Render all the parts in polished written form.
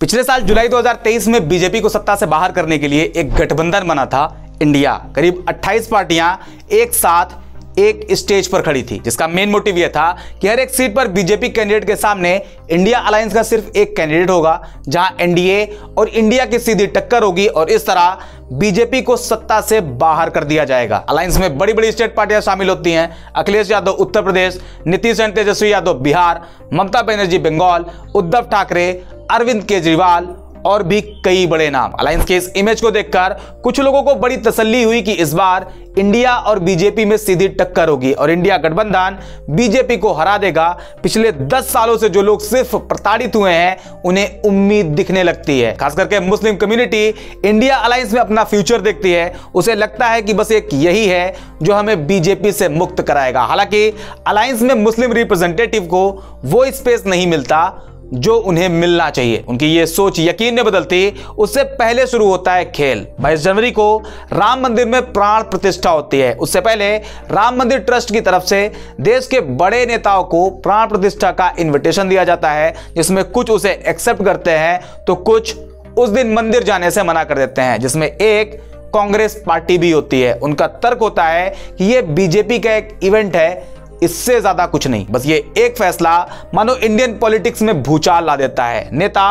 पिछले साल जुलाई 2023 में बीजेपी को सत्ता से बाहर करने के लिए एक गठबंधन बना था इंडिया। करीब 28 पार्टियां एक साथ एक स्टेज पर खड़ी थी, जिसका मेन मोटिव यह था कि हर एक सीट पर बीजेपी कैंडिडेट के सामने इंडिया अलायंस का सिर्फ एक कैंडिडेट होगा, जहां एनडीए और इंडिया की सीधी टक्कर होगी और इस तरह बीजेपी को सत्ता से बाहर कर दिया जाएगा। अलायंस में बड़ी बड़ी स्टेट पार्टियां शामिल होती हैं। अखिलेश यादव उत्तर प्रदेश, नीतीश एंड तेजस्वी यादव बिहार, ममता बनर्जी बंगाल, उद्धव ठाकरे, अरविंद केजरीवाल और भी कई बड़े नाम। अलायंस के इस इमेज को देखकर कुछ लोगों को बड़ी तसल्ली हुई कि इस बार इंडिया और बीजेपी में सीधी टक्कर होगी और इंडिया गठबंधन बीजेपी को हरा देगा। पिछले 10 सालों से जो लोग सिर्फ प्रताड़ित हुए हैं उन्हें उम्मीद दिखने लगती है। खास करके मुस्लिम कम्युनिटी इंडिया अलायंस में अपना फ्यूचर देखती है। उसे लगता है कि बस एक यही है जो हमें बीजेपी से मुक्त कराएगा। हालांकि अलायंस में मुस्लिम रिप्रेजेंटेटिव को वो स्पेस नहीं मिलता जो उन्हें मिलना चाहिए। उनकी ये सोच यकीन नहीं बदलती। उससे पहले शुरू होता है खेल। 22 जनवरी को राम मंदिर में प्राण प्रतिष्ठा होती है। उससे पहले राम मंदिर ट्रस्ट की तरफ से देश के बड़े नेताओं को प्राण प्रतिष्ठा का इनविटेशन दिया जाता है, जिसमें कुछ उसे एक्सेप्ट करते हैं तो कुछ उस दिन मंदिर जाने से मना कर देते हैं, जिसमें एक कांग्रेस पार्टी भी होती है। उनका तर्क होता है कि ये बीजेपी का एक इवेंट है, इससे ज्यादा कुछ नहीं। बस ये एक फैसला मानो इंडियन पॉलिटिक्स में भूचाल ला देता है। नेता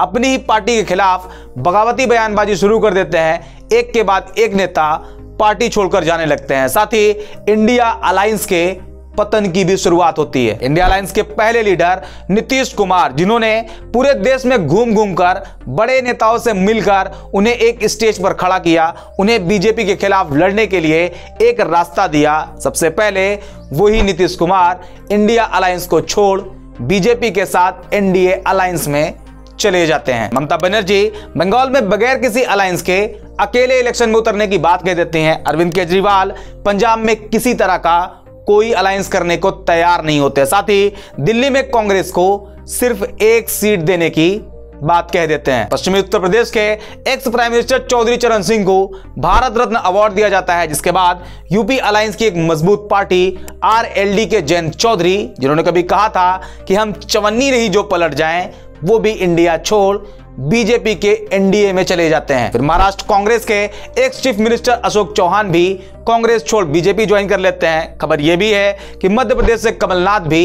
अपनी ही पार्टी के खिलाफ बगावती बयानबाजी शुरू कर देते हैं। एक के बाद एक नेता पार्टी छोड़कर जाने लगते हैं। साथ ही इंडिया अलायंस के पतन की भी शुरुआत होती है। इंडिया अलायंस के पहले लीडर नीतीश कुमार, जिन्होंने पूरे देश में घूम घूम कर बड़े नेताओं से मिलकर उन्हें एक स्टेज पर खड़ा किया, उन्हें बीजेपी के खिलाफ लड़ने के लिए एक रास्ता दिया। सबसे पहले वही नीतीश कुमार इंडिया अलायंस को छोड़ बीजेपी के साथ एनडीए अलायंस में चले जाते हैं। ममता बनर्जी बंगाल में बगैर किसी अलायंस के अकेले इलेक्शन में उतरने की बात कह देती हैं। अरविंद केजरीवाल पंजाब में किसी तरह का कोई अलायंस करने को तैयार नहीं होते। साथ ही दिल्ली में कांग्रेस को सिर्फ एक सीट देने की बात कह देते हैं। पश्चिमी उत्तर प्रदेश के एक्स प्राइम मिनिस्टर चौधरी चरण सिंह को भारत रत्न अवार्ड दिया जाता है, जिसके बाद यूपी अलायंस की एक मजबूत पार्टी आरएलडी के जैंत चौधरी, जिन्होंने कभी कहा था कि हम चवन्नी नहीं जो पलट जाएं, वो भी इंडिया छोड़ बीजेपी के एनडीए में चले जाते हैं। फिर महाराष्ट्र कांग्रेस के ex chief minister Ashok Chavan भी कांग्रेस छोड़ बीजेपी ज्वाइन कर लेते हैं। खबर यह भी है कि मध्य प्रदेश से कमलनाथ भी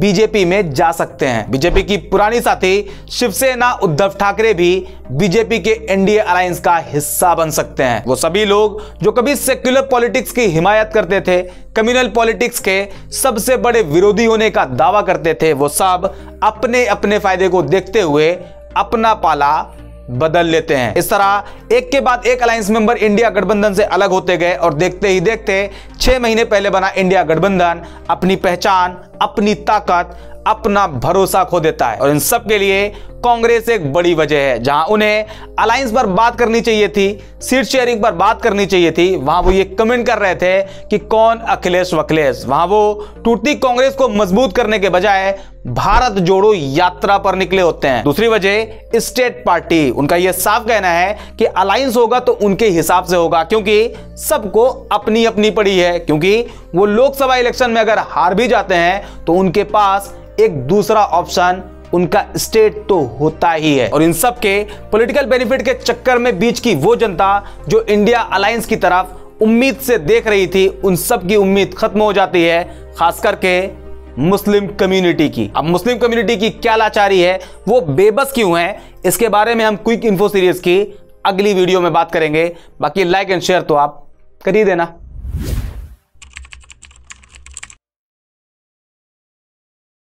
बीजेपी में जा सकते हैं। बीजेपी की पुरानी साथी शिवसेना उद्धव ठाकरे भी बीजेपी के एनडीए अलायंस का हिस्सा बन सकते हैं। वो सभी लोग जो कभी सेक्युलर पॉलिटिक्स की हिमायत करते थे, कम्युनल पॉलिटिक्स के सबसे बड़े विरोधी होने का दावा करते थे, वो सब अपने अपने फायदे को देखते हुए अपना पाला बदल लेते हैं। इस तरह एक के बाद एक अलायंस मेंबर इंडिया गठबंधन से अलग होते गए और देखते ही देखते 6 महीने पहले बना इंडिया गठबंधन अपनी पहचान, अपनी ताकत, अपना भरोसा खो देता है। और इन सब के लिए कांग्रेस एक बड़ी वजह है। जहां उन्हें अलायंस पर बात करनी चाहिए थी, सीट शेयरिंग पर बात करनी चाहिए थी, वहां वो ये कमेंट कर रहे थे कि कौन अखिलेश वखलेश। वहां वो टूटती कांग्रेस को मजबूत करने के बजाय भारत जोड़ो यात्रा पर निकले होते हैं। दूसरी वजह स्टेट पार्टी। उनका यह साफ कहना है कि अलायंस होगा तो उनके हिसाब से होगा, क्योंकि सबको अपनी अपनी पड़ी है। क्योंकि वो लोकसभा इलेक्शन में अगर हार भी जाते हैं तो उनके पास एक दूसरा ऑप्शन उनका स्टेट तो होता ही है। और इन सब के पॉलिटिकल बेनिफिट के चक्कर में बीच की वो जनता जो इंडिया अलायंस की तरफ उम्मीद से देख रही थी, उन सब की उम्मीद खत्म हो जाती है, खास करके मुस्लिम कम्युनिटी की। अब मुस्लिम कम्युनिटी की क्या लाचारी है, वो बेबस क्यों है, इसके बारे में हम क्विक इन्फो सीरीज की अगली वीडियो में बात करेंगे। बाकी लाइक एंड शेयर तो आप कर ही देना।